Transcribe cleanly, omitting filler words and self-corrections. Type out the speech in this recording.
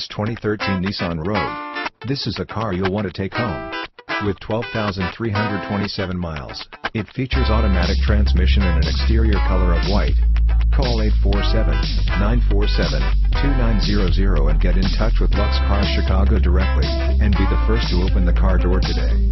this 2013 Nissan Rogue. This is a car you'll want to take home. With 12,327 miles, it features automatic transmission and an exterior color of white. Call 847-947-2900 and get in touch with Lux Cars Chicago directly, and be the first to open the car door today.